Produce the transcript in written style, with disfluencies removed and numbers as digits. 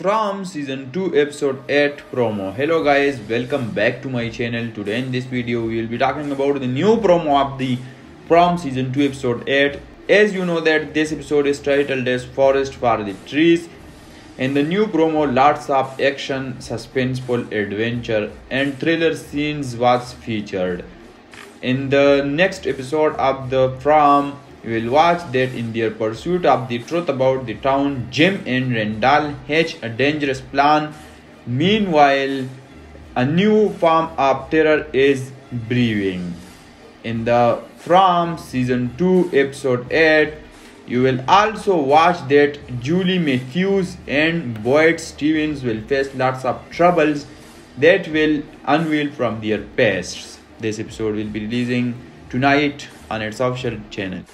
From season 2 episode 8 promo. Hello guys, welcome back to my channel. Today in this video we will be talking about the new promo of the From season 2 episode 8. As you know that this episode is titled as Forest for the Trees, and the new promo lots of action, suspenseful adventure and thriller scenes was featured. In the next episode of the From, you will watch that in their pursuit of the truth about the town, Jim and Randall hatch a dangerous plan. Meanwhile, a new form of terror is brewing. In the From season 2 episode 8, you will also watch that Julie Matthews and Boyd Stevens will face lots of troubles that will unveil from their pasts. This episode will be releasing tonight on its official channel.